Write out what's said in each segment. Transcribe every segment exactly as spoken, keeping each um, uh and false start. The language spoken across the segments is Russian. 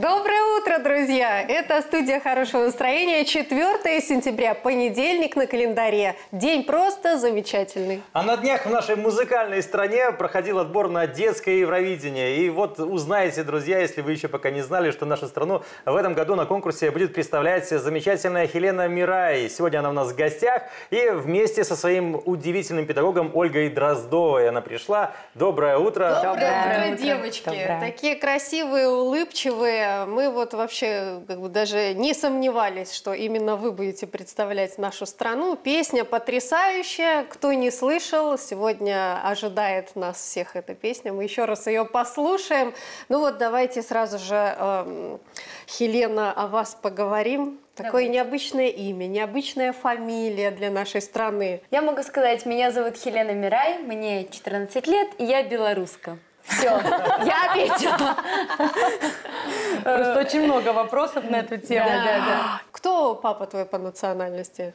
Доброе утро, друзья! Это студия хорошего настроения. четвёртое сентября, понедельник на календаре. День просто замечательный. А на днях в нашей музыкальной стране проходил отбор на детское Евровидение. И вот узнаете, друзья, если вы еще пока не знали, что нашу страну в этом году на конкурсе будет представлять замечательная Хелена Мерааи. Сегодня она у нас в гостях. И вместе со своим удивительным педагогом Ольгой Дроздовой она пришла. Доброе утро! Доброе, Доброе утро, девочки! Доброе. Такие красивые, улыбчивые. Мы вот вообще как бы даже не сомневались, что именно вы будете представлять нашу страну. Песня потрясающая. Кто не слышал, сегодня ожидает нас всех эта песня. Мы еще раз ее послушаем. Ну вот давайте сразу же, э, Хелена, о вас поговорим. Такое необычное имя, необычная фамилия для нашей страны. Я могу сказать, меня зовут Хелена Мерааи, мне четырнадцать лет, и я белоруска. Все, я ответила. Просто очень много вопросов на эту тему. Да, да, да. Кто папа твой по национальности?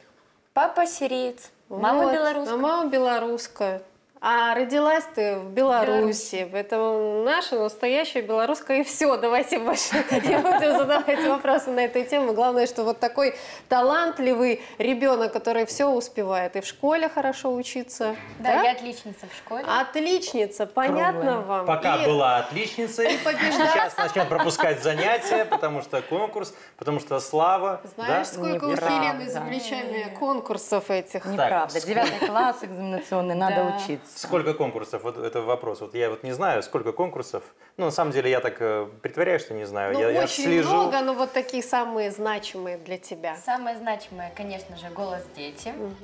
Папа сириец, мама вот, белоруска. А мама белоруска. А родилась ты в Беларуси, Беларусь. Поэтому наша настоящая белорусская. И все, давайте больше не будем задавать вопросы на эту тему. Главное, что вот такой талантливый ребенок, который все успевает. И в школе хорошо учиться. Да, да? Я отличница в школе. Отличница, понятно Пробуем. Вам? Пока и... была отличницей, сейчас начнет пропускать занятия, потому что конкурс, потому что слава. Знаешь, да? Сколько Неправда. У Хелены за плечами конкурсов этих? Неправда, девятый класс экзаменационный, надо учиться. Сколько конкурсов? Вот это вопрос. Вот я вот не знаю, сколько конкурсов. Ну, на самом деле, я так э, притворяюсь, что не знаю. Ну, я, очень я слежу. Много, но вот такие самые значимые для тебя. Самые значимые, конечно же, «Голос Дети», угу.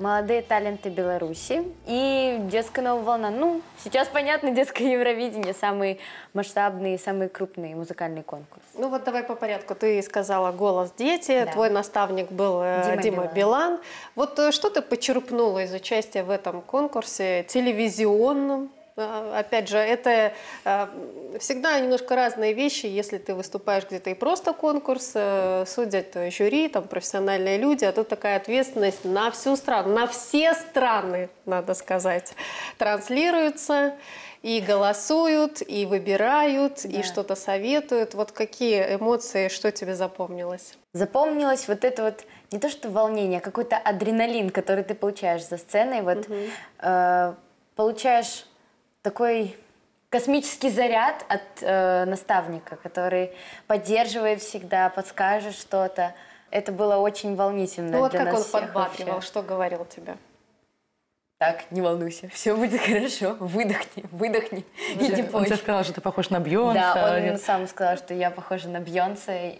«Молодые таланты Беларуси» и «Детская новая волна». Ну, сейчас, понятно, детское Евровидение, самые масштабные, самые крупные музыкальные конкурсы. Ну, вот давай по порядку. Ты сказала «Голос Дети», да. Твой наставник был э, Дима, Дима Билан. Билан. Вот э, что ты почерпнула из участия в этом конкурсе? Телевизионном. Опять же, это всегда немножко разные вещи, если ты выступаешь где-то и просто конкурс, судят жюри, там профессиональные люди, а тут такая ответственность на всю страну, на все страны, надо сказать, транслируется. И голосуют, и выбирают, да. И что-то советуют. Вот какие эмоции, что тебе запомнилось? Запомнилось вот это вот, не то что волнение, а какой-то адреналин, который ты получаешь за сценой. Вот, угу. э, получаешь такой космический заряд от э, наставника, который поддерживает всегда, подскажет что-то. Это было очень волнительно. Ну вот для как нас он подбадривал, вообще. Что говорил тебе? Так, не волнуйся, все будет хорошо, выдохни, выдохни, да, иди позже. Он тебе сказал, что ты похож на Бьонса. Да, он сам сказал, что я похожа на Бьонса э,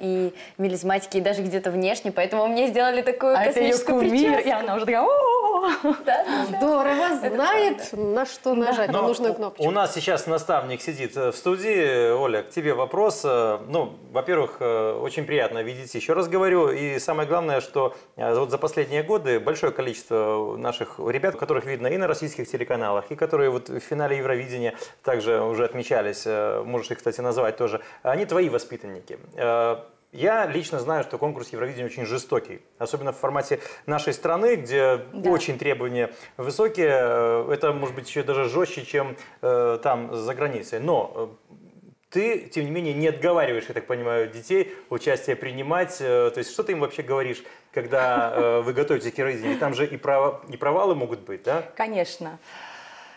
и мелизматики, и даже где-то внешне, поэтому мне сделали такую а космическую прическу. И она уже такая, о-о-о! Да, здорово, это знает, правда. На что нажать, на нужную кнопку. У нас сейчас наставник сидит в студии. Оля, к тебе вопрос. Ну, во-первых, очень приятно видеть, еще раз говорю, и самое главное, что вот за последние годы большое количество наших ребят, ребят, которых видно и на российских телеканалах, и которые вот в финале Евровидения также уже отмечались, можешь их, кстати, назвать тоже, они твои воспитанники. Я лично знаю, что конкурс Евровидения очень жестокий, особенно в формате нашей страны, где да. очень требования высокие, это может быть еще даже жестче, чем там за границей, но... Ты, тем не менее, не отговариваешь, я так понимаю, детей участие принимать. То есть, что ты им вообще говоришь, когда вы готовитесь к Евровидению? Там же и провалы могут быть, да? Конечно.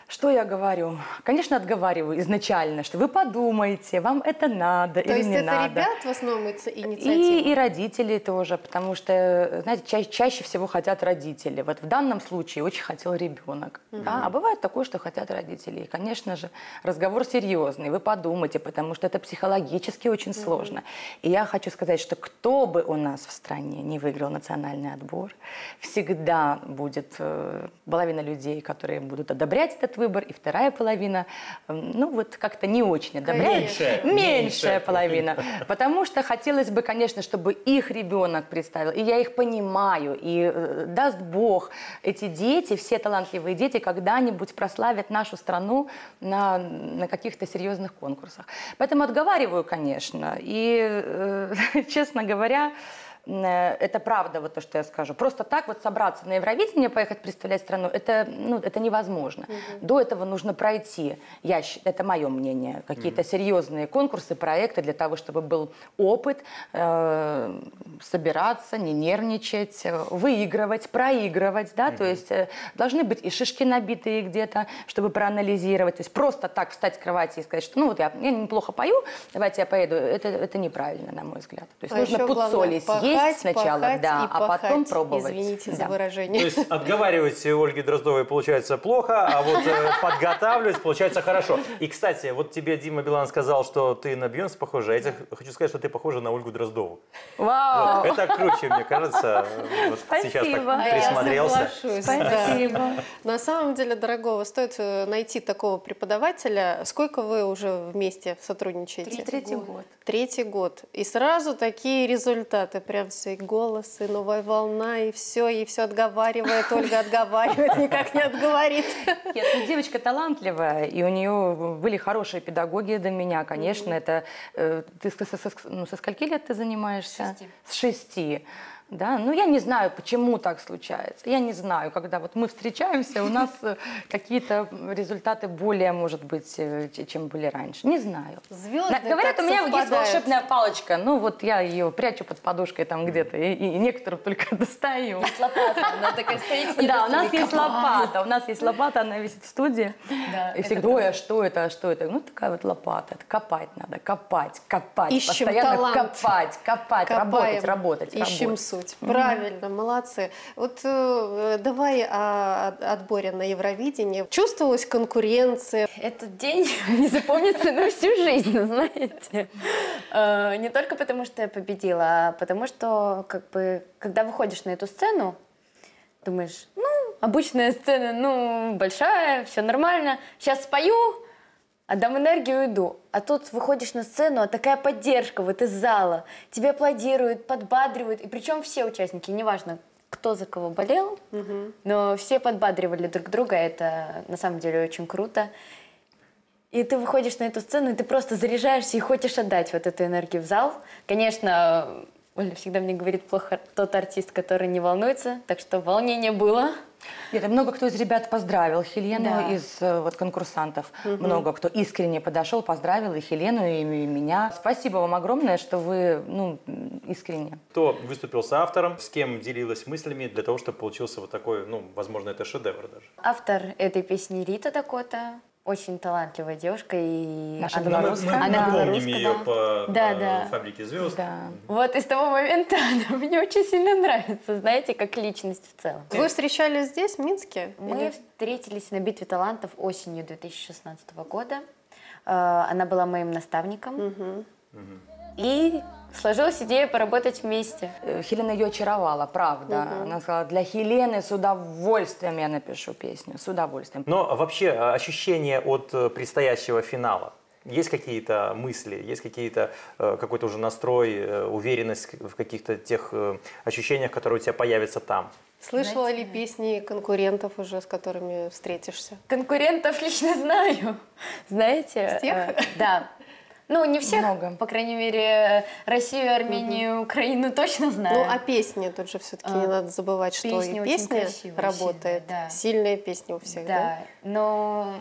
Что я говорю? Конечно, отговариваю изначально, что вы подумаете, вам это надо или не надо. То есть это ребят в основном инициатива? И, и родители тоже, потому что, знаете, ча чаще всего хотят родители. Вот в данном случае очень хотел ребенок. Угу. Да? А бывает такое, что хотят родители. И, конечно же, разговор серьезный, вы подумайте, потому что это психологически очень угу. сложно. И я хочу сказать, что кто бы у нас в стране не выиграл национальный отбор, всегда будет э, половина людей, которые будут одобрять этот выбор, выбор, и вторая половина, ну вот как-то не очень одобряет. Меньшая, меньшая половина. Потому что хотелось бы, конечно, чтобы их ребенок представил, и я их понимаю, и даст Бог, эти дети, все талантливые дети когда-нибудь прославят нашу страну на, на каких-то серьезных конкурсах. Поэтому отговариваю, конечно, и, э, честно говоря, это правда, вот то, что я скажу. Просто так вот собраться на Евровидение, поехать представлять страну, это, ну, это невозможно. Угу. До этого нужно пройти, я, это мое мнение, какие-то угу. серьезные конкурсы, проекты для того, чтобы был опыт, э, собираться, не нервничать, выигрывать, проигрывать, да, угу. то есть э, должны быть и шишки набитые где-то, чтобы проанализировать. То есть просто так встать с кровати и сказать, что ну вот я, я неплохо пою, давайте я поеду, это, это неправильно, на мой взгляд. То есть а нужно пуд-соли съесть. Есть сначала, пахать, да, а пахать, потом пробовать. Извините да. за выражение. То есть отговаривать Ольги Дроздовой получается плохо, а вот подготавливать получается хорошо. И, кстати, вот тебе Дима Билан сказал, что ты на Бейонсе похожа, а я тебе хочу сказать, что ты похожа на Ольгу Дроздову. Вау! Вот, это круче, мне кажется. Вот сейчас так присмотрелся. Да, спасибо. Да. На самом деле, дорогого, стоит найти такого преподавателя. Сколько вы уже вместе сотрудничаете? Третий год. Третий год. И сразу такие результаты. Прям и голос, и новая волна, и все, и все отговаривает, Ольга отговаривает, никак не отговорит. Нет, ну, девочка талантливая, и у нее были хорошие педагоги до меня, конечно. Mm-hmm. Это э, ты со, со, ну, со скольки лет ты занимаешься? Шести. С шести. Да? Ну, я не знаю, почему так случается. Я не знаю, когда вот мы встречаемся, у нас какие-то результаты более, может быть, чем были раньше. Не знаю. Звезды говорят, у меня есть волшебная палочка. Ну, вот я ее прячу под подушкой там где-то, и, и некоторых только достаю. Есть лопата. Она такая стоит. Да, у нас есть лопата. У нас есть лопата, она висит в студии. И всегда, ой, а что это, а что это? Ну, такая вот лопата. Это копать надо, копать, копать. Ищем талант. Постоянно копать, копать, работать, работать. Ищем суть. Правильно, молодцы. Вот э, давай о отборе на Евровидение. Чувствовалась конкуренция? Этот день не запомнится на всю жизнь, знаете. Э, не только потому, что я победила, а потому что, как бы, когда выходишь на эту сцену, думаешь, ну, обычная сцена, ну, большая, все нормально, сейчас спою, отдам энергию и уйду. А тут выходишь на сцену, а такая поддержка вот из зала. Тебе аплодируют, подбадривают. И причем все участники, неважно, кто за кого болел, угу. но все подбадривали друг друга. Это на самом деле очень круто. И ты выходишь на эту сцену, и ты просто заряжаешься и хочешь отдать вот эту энергию в зал. Конечно, Оля всегда мне говорит, плохо тот артист, который не волнуется. Так что волнение было. Нет, много кто из ребят поздравил Хелену, да. из вот, конкурсантов. Угу. Много кто искренне подошел, поздравил и Хелену, и, и меня. Спасибо вам огромное, что вы ну, искренне. Кто выступил с автором, с кем делилась мыслями для того, чтобы получился вот такой, ну, возможно, это шедевр даже? Автор этой песни Рита Дакота. Очень талантливая девушка. И наша она белорусская. Мы, она мы помним ее да. по, да, по да. «Фабрике звезд». Да. Вот и с того момента она мне очень сильно нравится, знаете, как личность в целом. Вы встречались здесь, в Минске? Мы Или? встретились на «Битве талантов» осенью две тысячи шестнадцатого года. Она была моим наставником. Угу. И сложилась идея поработать вместе. Хелена ее очаровала, правда. Угу. Она сказала, для Хелены с удовольствием я напишу песню, с удовольствием. Но вообще ощущение от предстоящего финала? Есть какие-то мысли, есть какие-то, какой-то уже настрой, уверенность в каких-то тех ощущениях, которые у тебя появятся там? Слышала Знаете, ли песни конкурентов уже, с которыми встретишься? Конкурентов лично знаю. Знаете? Всех? Э, да. Ну, не всех, много. По крайней мере, Россию, Армению, угу. Украину точно знаю. Ну, а песни тут же все-таки а, не надо забывать, что песни и песня работает. Да. Сильные песни у всех, да? Да, но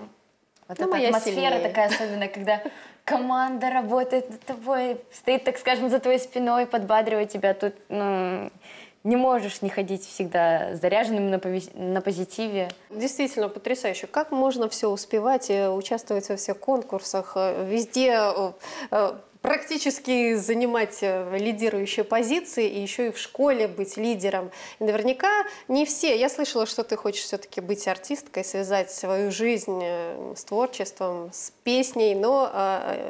вот ну, эта атмосфера сильнее. Такая особенная, когда команда работает над тобой, стоит, так скажем, за твоей спиной, подбадривает тебя. Тут ну, не можешь не ходить всегда заряженным на, на позитиве. Действительно потрясающе. Как можно все успевать и участвовать во всех конкурсах, везде практически занимать лидирующие позиции и еще и в школе быть лидером. И наверняка не все. Я слышала, что ты хочешь все-таки быть артисткой, связать свою жизнь с творчеством, с песней, но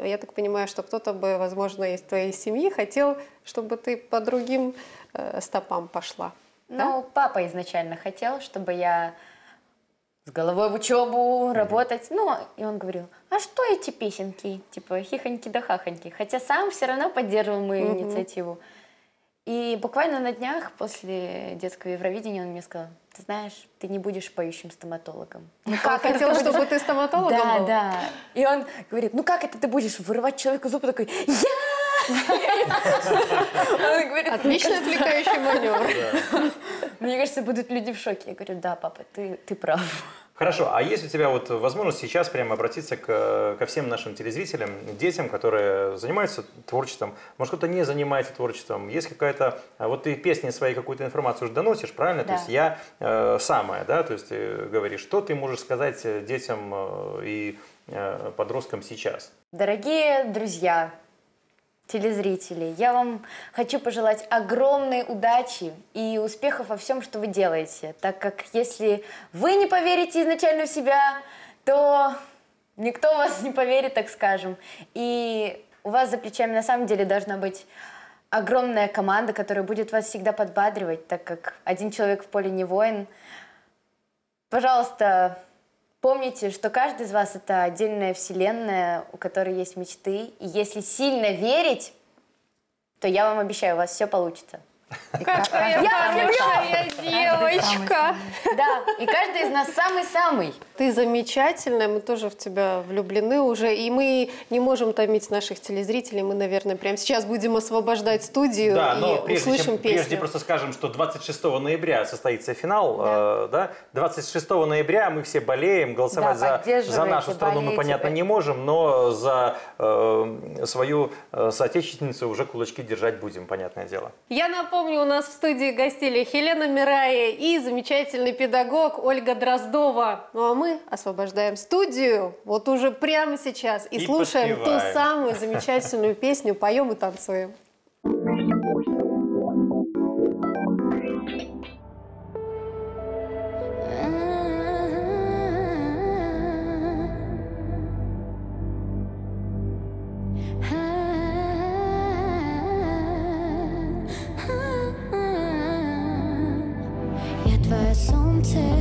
я так понимаю, что кто-то бы, возможно, из твоей семьи хотел, чтобы ты по другим стопам пошла. Ну, да? Папа изначально хотел, чтобы я с головой в учебу, работать. Ну, и он говорил, а что эти песенки? Типа хихоньки да хахоньки. Хотя сам все равно поддерживал мою mm-hmm. инициативу. И буквально на днях после детского Евровидения он мне сказал, ты знаешь, ты не будешь поющим стоматологом. Ну как, хотел, чтобы ты стоматологом был? Да, да. И он говорит, ну как это ты будешь вырывать человеку зубы? Такой, я! Отличный отвлекающий маневр. Мне кажется, будут люди в шоке. Я говорю, да, папа, ты, ты прав. Хорошо, а есть у тебя вот возможность сейчас прямо обратиться к, ко всем нашим телезрителям, детям, которые занимаются творчеством? Может, кто-то не занимается творчеством? Есть какая-то... Вот ты песни своей какую-то информацию уже доносишь, правильно? Да. То есть я э, самая, да? То есть ты говоришь, что ты можешь сказать детям и э, подросткам сейчас? Дорогие друзья, телезрители, я вам хочу пожелать огромной удачи и успехов во всем, что вы делаете, так как если вы не поверите изначально в себя, то никто в вас не поверит, так скажем. И у вас за плечами на самом деле должна быть огромная команда, которая будет вас всегда подбадривать, так как один человек в поле не воин. Пожалуйста, помните, что каждый из вас – это отдельная вселенная, у которой есть мечты. И если сильно верить, то я вам обещаю, у вас все получится. Какая я девочка! Да, и каждый из нас самый-самый. Ты замечательная, мы тоже в тебя влюблены уже. И мы не можем томить наших телезрителей. Мы, наверное, прямо сейчас будем освобождать студию и услышим песню. Прежде просто скажем, что двадцать шестого ноября состоится финал. двадцать шестого ноября мы все болеем. Голосовать за нашу страну мы, понятно, не можем. Но за свою соотечественницу уже кулачки держать будем, понятное дело. Я напомню, у нас в студии гостили Хелена Мерааи и замечательный педагог Ольга Дроздова. Ну а мы освобождаем студию вот уже прямо сейчас и, и слушаем поспеваем ту самую замечательную песню, поем и танцуем. Say